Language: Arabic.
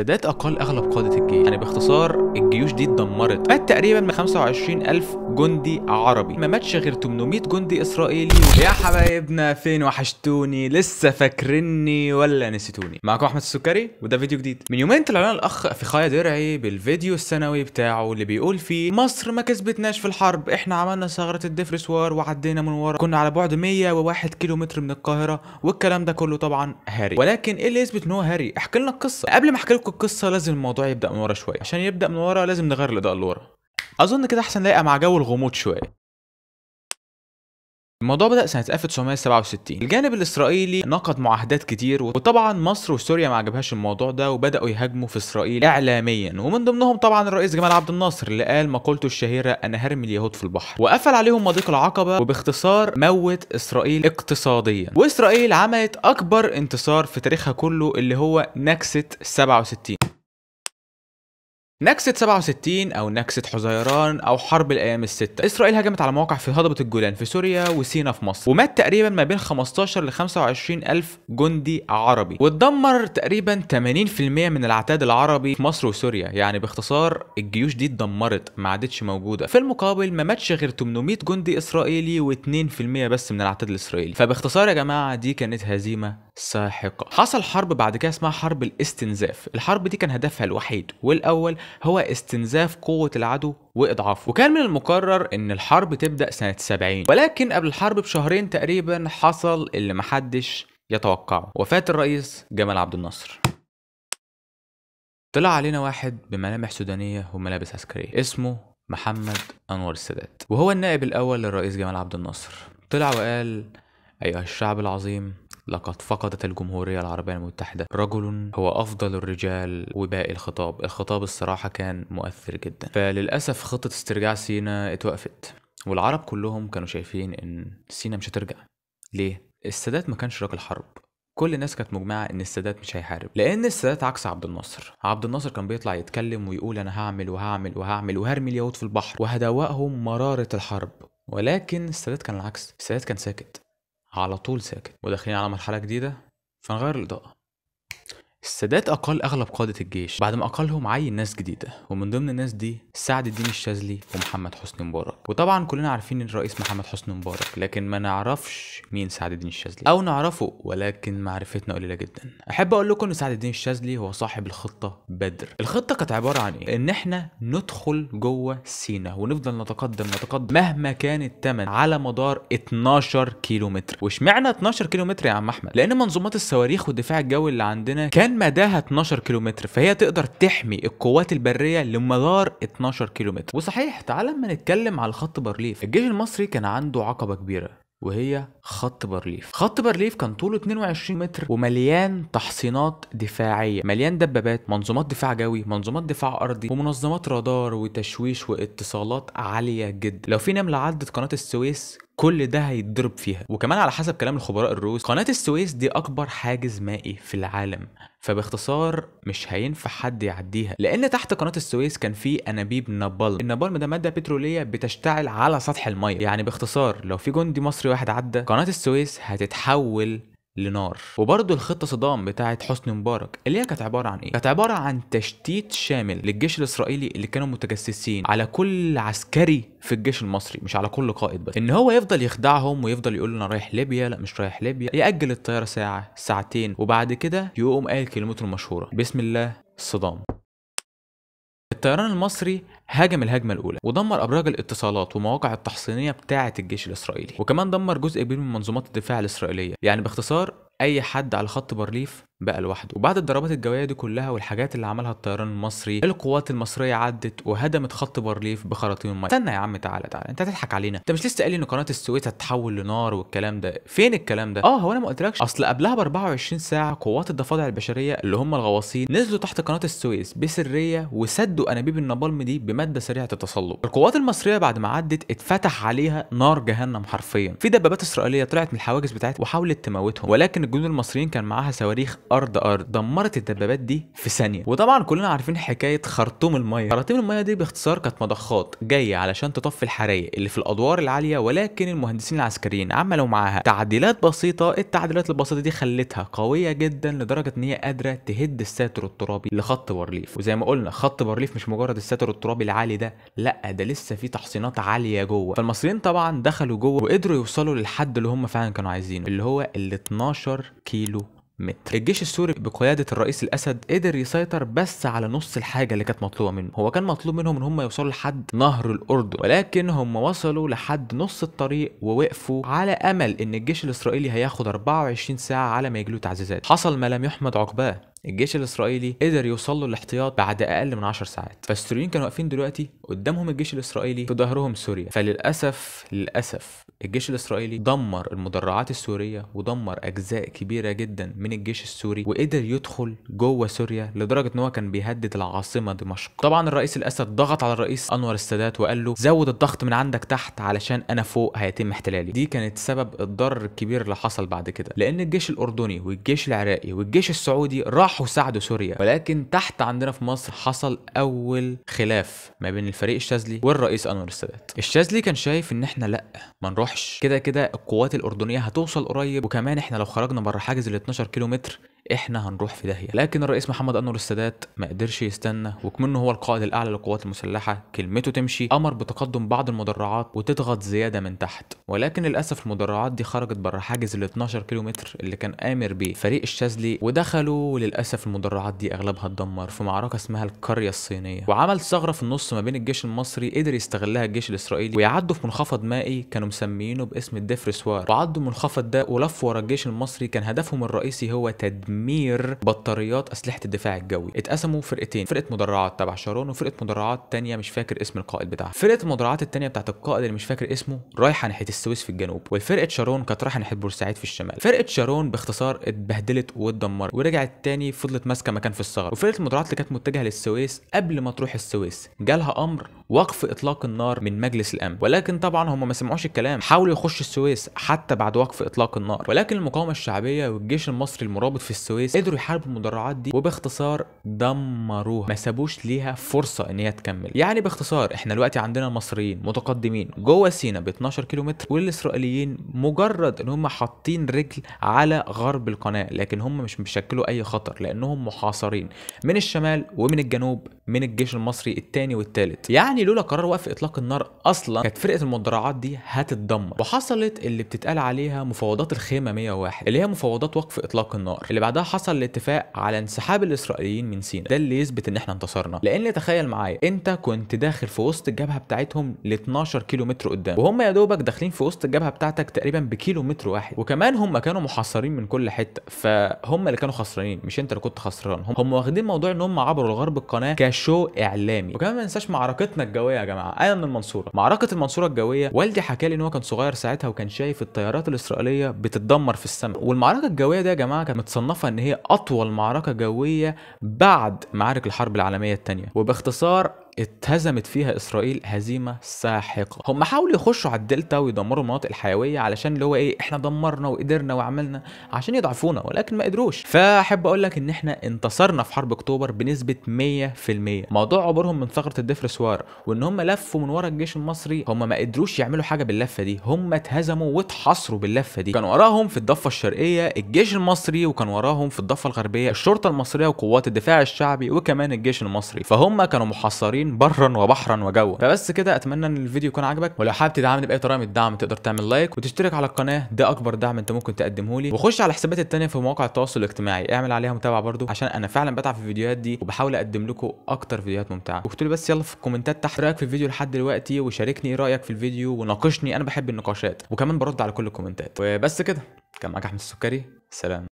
السادات أقل أغلب قادة الجيش، يعني باختصار الجيوش دي اتدمرت، مات تقريبا من 25000 جندي عربي، ما ماتش غير 800 جندي إسرائيلي. يا حبايبنا فين وحشتوني، لسه فاكرني ولا نسيتوني؟ معاكم أحمد السكري وده فيديو جديد. من يومين طلع لنا الأخ أفيخاية درعي بالفيديو السنوي بتاعه اللي بيقول فيه مصر ما كسبتناش في الحرب، إحنا عملنا ثغرة الدفرسوار وعدينا من ورا، كنا على بعد 101 كيلومتر من القاهرة، والكلام ده كله طبعا هري. ولكن إيه اللي يثبت إن هو هري؟ احكي لنا القصة. قبل ما احكي القصة لازم الموضوع يبدأ من ورا شوية، عشان يبدأ من ورا لازم نغير الإضاءة لورا. أظن كده أحسن لايقة مع جو الغموض شوية. الموضوع بدأ سنة 1967، الجانب الإسرائيلي نقض معاهدات كتير، وطبعا مصر وسوريا ما عجبهاش الموضوع ده وبدأوا يهاجموا في إسرائيل إعلاميا، ومن ضمنهم طبعا الرئيس جمال عبد الناصر اللي قال مقولته الشهيرة أنا هرمي اليهود في البحر، وقفل عليهم مضيق العقبة، وباختصار موت إسرائيل اقتصاديا، وإسرائيل عملت أكبر انتصار في تاريخها كله اللي هو نكسة 67. نكسة 67 أو نكسة حزيران أو حرب الأيام الستة، إسرائيل هجمت على مواقع في هضبة الجولان في سوريا وسينا في مصر، ومات تقريبا ما بين 15 ل 25000 جندي عربي، واتدمر تقريبا 80% من العتاد العربي في مصر وسوريا، يعني باختصار الجيوش دي اتدمرت ما عادتش موجودة. في المقابل ما ماتش غير 800 جندي إسرائيلي و2% بس من العتاد الإسرائيلي، فباختصار يا جماعة دي كانت هزيمة ساحقة. حصل حرب بعد كده اسمها حرب الاستنزاف، الحرب دي كان هدفها الوحيد والأول هو استنزاف قوة العدو واضعافه، وكان من المقرر ان الحرب تبدأ سنة 70، ولكن قبل الحرب بشهرين تقريبا حصل اللي محدش يتوقعه، وفاة الرئيس جمال عبد الناصر. طلع علينا واحد بملامح سودانية وملابس عسكرية اسمه محمد أنور السادات، وهو النائب الأول للرئيس جمال عبد الناصر، طلع وقال أيها الشعب العظيم لقد فقدت الجمهورية العربية المتحدة رجل هو أفضل الرجال. وباقي الخطاب الصراحة كان مؤثر جدا، فللأسف خطة استرجاع سينا اتوقفت، والعرب كلهم كانوا شايفين إن سينا مش هترجع. ليه؟ السادات ما كانش راجل حرب، كل الناس كانت مجمعة إن السادات مش هيحارب، لأن السادات عكس عبد الناصر. عبد الناصر كان بيطلع يتكلم ويقول أنا هعمل وهعمل وهعمل وهرمي اليهود في البحر وهدوقهم مرارة الحرب، ولكن السادات كان العكس، السادات كان ساكت على طول ساكت. وداخلين على مرحلة جديدة فنغير الإضاءة. السادات أقل أغلب قادة الجيش، بعد ما أقلهم عين ناس جديدة، ومن ضمن الناس دي سعد الدين الشاذلي ومحمد حسني مبارك. وطبعا كلنا عارفين الرئيس محمد حسني مبارك، لكن ما نعرفش مين سعد الدين الشاذلي، أو نعرفه ولكن معرفتنا قليلة جدا. أحب أقول لكم إن سعد الدين الشاذلي هو صاحب الخطة بدر. الخطة كانت عبارة عن إيه؟ إن إحنا ندخل جوه سينا ونفضل نتقدم مهما كان الثمن على مدار 12 كيلومتر. واشمعنى 12 كيلومتر يا عم أحمد؟ لأن منظومات الصواريخ والدفاع الجوي اللي عندنا كان مداها 12 كيلومتر، فهي تقدر تحمي القوات البريه لمدار 12 كيلومتر. وصحيح تعالى اما نتكلم على خط بارليف، الجيش المصري كان عنده عقبه كبيره وهي خط بارليف. خط بارليف كان طوله 22 متر ومليان تحصينات دفاعيه، مليان دبابات، منظومات دفاع جوي، منظومات دفاع ارضي، ومنظمات رادار وتشويش واتصالات عاليه جدا. لو في نمله عدت قناه السويس كل ده هيتضرب فيها. وكمان على حسب كلام الخبراء الروس قناة السويس دي أكبر حاجز مائي في العالم، فباختصار مش هينفع حد يعديها، لأن تحت قناة السويس كان في أنابيب نابالم. النابالم ده مادة بترولية بتشتعل على سطح المية، يعني باختصار لو في جندي مصري واحد عدى قناة السويس هتتحول لنار. وبرضه الخطة صدام بتاعت حسني مبارك اللي هي كانت عبارة عن ايه؟ كانت عبارة عن تشتيت شامل للجيش الإسرائيلي اللي كانوا متجسسين على كل عسكري في الجيش المصري، مش على كل قائد بس، ان هو يفضل يخدعهم ويفضل يقول انا رايح ليبيا، لا مش رايح ليبيا، يأجل الطيارة ساعة ساعتين، وبعد كده يقوم قال كلمته المشهورة بسم الله صدام. الطيران المصري هاجم الهجمه الاولى ودمر ابراج الاتصالات ومواقع التحصينيه بتاعه الجيش الاسرائيلي، وكمان دمر جزء كبير من منظومات الدفاع الاسرائيليه، يعني باختصار اي حد على خط بارليف بقى لوحده. وبعد الضربات الجويه دي كلها والحاجات اللي عملها الطيران المصري، القوات المصريه عدت وهدمت خط بارليف بخراطيم الميه. استنى يا عم، تعالى انت هتضحك علينا، انت مش لسه قايل ان قناه السويس هتتحول لنار والكلام ده؟ فين الكلام ده؟ هو انا ما قلتلكش؟ اصل قبلها ب 24 ساعه قوات الضفادع البشريه اللي هم الغواصين نزلوا تحت قناه السويس بسريه وسدوا انابيب النابالم دي بماده سريعه التصلب. القوات المصريه بعد ما عدت اتفتح عليها نار جهنم حرفيا، في دبابات اسرائيليه طلعت من الحواجز بتاعتها وحاولت تموتهم، ولكن الجنود المصريين كان معاها صواريخ ارض ارض، دمرت الدبابات دي في ثانيه. وطبعا كلنا عارفين حكايه خرطوم الميه. خراطيم الميه دي باختصار كانت مضخات جايه علشان تطفي الحرايق اللي في الادوار العاليه، ولكن المهندسين العسكريين عملوا معاها تعديلات بسيطه. التعديلات البسيطه دي خلتها قويه جدا لدرجه ان هي قادره تهد الساتر الترابي لخط بارليف. وزي ما قلنا خط بارليف مش مجرد الساتر الترابي العالي ده، لا ده لسه في تحصينات عاليه جوه. فالمصريين طبعا دخلوا جوه وقدروا يوصلوا للحد اللي هم فعلا كانوا عايزينه، اللي هو ال 12 كيلو متر. الجيش السوري بقيادة الرئيس الأسد قدر يسيطر بس على نص الحاجة اللي كانت مطلوبة منه. هو كان مطلوب منهم ان هم يوصلوا لحد نهر الأردن، ولكن هم وصلوا لحد نص الطريق ووقفوا على امل ان الجيش الإسرائيلي هياخد 24 ساعة على ما يجيله تعزيزات. حصل ما لم يحمد عقباه، الجيش الإسرائيلي قدر يوصل له الاحتياط بعد اقل من 10 ساعات. فالسوريين كانوا واقفين دلوقتي قدامهم الجيش الإسرائيلي، في ظهرهم سوريا. فللاسف للاسف الجيش الإسرائيلي دمر المدرعات السورية ودمر أجزاء كبيرة جدا من الجيش السوري، وقدر يدخل جوه سوريا لدرجة إن هو كان بيهدد العاصمة دمشق. طبعا الرئيس الأسد ضغط على الرئيس أنور السادات وقال له زود الضغط من عندك تحت علشان أنا فوق هيتم احتلالي. دي كانت سبب الضرر الكبير اللي حصل بعد كده، لأن الجيش الأردني والجيش العراقي والجيش السعودي راحوا ساعدوا سوريا، ولكن تحت عندنا في مصر حصل أول خلاف ما بين الفريق الشاذلي والرئيس أنور السادات. الشاذلي كان شايف إن إحنا لأ ما نروحش، كده القوات الأردنية هتوصل قريب، وكمان احنا لو خرجنا بره حاجز ال 12 كيلو متر احنا هنروح في داهيه. لكن الرئيس محمد أنور السادات ما قدرش يستنى، وكمان إنه هو القائد الأعلى للقوات المسلحة كلمته تمشي، أمر بتقدم بعض المدرعات وتضغط زيادة من تحت. ولكن للأسف المدرعات دي خرجت بره حاجز ال 12 كيلو متر اللي كان آمر بيه فريق الشاذلي، ودخلوا وللأسف المدرعات دي أغلبها اتدمر في معركة اسمها القرية الصينية، وعمل ثغرة في النص ما بين الجيش المصري قدر يستغلها الجيش الإسرائيلي ويعدوا في منخفض مائي كانوا مسميينه باسم الدفرسوار، وعدوا المنخفض ده ولفوا ورا الجيش المصري. كان هدفهم الرئيسي هو تدمير بطاريات اسلحه الدفاع الجوي. اتقسموا فرقتين، فرقه مدرعات تبع شارون وفرقه مدرعات تانية مش فاكر اسم القائد بتاعها. فرقه المدرعات التانية بتاعت القائد اللي مش فاكر اسمه رايحه ناحيه السويس في الجنوب، والفرقه شارون كانت رايحه ناحيه بورسعيد في الشمال. فرقه شارون باختصار اتبهدلت واتدمرت ورجعت تاني، فضلت ماسكه مكان في الثغره. وفرقه المدرعات اللي كانت متجهه للسويس قبل ما تروح السويس جالها امر وقف اطلاق النار من مجلس الامن، ولكن طبعا هم ما سمعوش الكلام، حاولوا يخشوا السويس حتى بعد وقف اطلاق النار. ولكن المقاومه الشعبيه والجيش المصري المرابط في السويس قدروا يحاربوا المدرعات دي وباختصار دمروها، ما سابوش ليها فرصه ان هي تكمل. يعني باختصار احنا دلوقتي عندنا مصريين متقدمين جوه سينا ب 12 كيلو متر، والاسرائيليين مجرد ان هم حاطين رجل على غرب القناه، لكن هم مش بيشكلوا اي خطر لانهم محاصرين من الشمال ومن الجنوب من الجيش المصري الثاني والثالث. يعني لولا قرار وقف اطلاق النار اصلا كانت فرقه المدرعات دي هتتدمر. وحصلت اللي بتتقال عليها مفاوضات الخيمه 101 اللي هي مفاوضات وقف اطلاق النار، اللي بعدها حصل الاتفاق على انسحاب الاسرائيليين من سيناء. ده اللي يثبت ان احنا انتصرنا، لان تخيل معايا انت كنت داخل في وسط الجبهه بتاعتهم ل 12 كيلو متر قدام، وهم يا دوبك داخلين في وسط الجبهه بتاعتك تقريبا بكيلو متر واحد، وكمان هم كانوا محاصرين من كل حته، فهم اللي كانوا خسرانين مش انت اللي كنت خسران. هم واخدين موضوع ان هم عبروا لغرب القناه كشو اعلامي. وكمان ما ننساش معركتنا الجويه يا جماعه، انا من المنصوره، معركه المنصوره الجويه والدي حكى لي ان هو كان صغير ساعتها وكان شايف الطيارات الاسرائيليه بتتدمر في السماء. والمعركه الجويه دي يا جماعه كانت متصنفه ان هي اطول معركه جويه بعد معارك الحرب العالميه الثانيه، وباختصار اتهزمت فيها اسرائيل هزيمه ساحقه. هم حاولوا يخشوا على الدلتا ويدمروا المناطق الحيويه علشان اللي هو ايه احنا دمرنا وقدرنا وعملنا عشان يضعفونا، ولكن ما قدروش. فاحب اقول لك ان احنا انتصرنا في حرب اكتوبر بنسبه 100%. موضوع عبورهم من ثغره الدفرسوار وان هم لفوا من ورا الجيش المصري، هم ما قدروش يعملوا حاجه باللفه دي، هم اتهزموا واتحاصروا باللفه دي. كان وراهم في الضفه الشرقيه الجيش المصري، وكان وراهم في الضفه الغربيه الشرطه المصريه وقوات الدفاع الشعبي وكمان الجيش المصري، فهم كانوا محاصرين برا وبحرا وجوا. فبس كده، اتمنى ان الفيديو يكون عجبك، ولو حابب تدعمني باي طريقه من الدعم تقدر تعمل لايك وتشترك على القناه، ده اكبر دعم انت ممكن تقدمه لي. وخش على حساباتي التانيه في مواقع التواصل الاجتماعي، اعمل عليها متابعه برضو عشان انا فعلا بتعب في الفيديوهات دي وبحاول اقدم لكم اكتر فيديوهات ممتعه. واكتب لي بس يلا في الكومنتات تحت رايك في الفيديو لحد دلوقتي، وشاركني ايه رايك في الفيديو وناقشني، انا بحب النقاشات، وكمان برد على كل الكومنتات. وبس كده، كان معاك احمد السكري، سلام.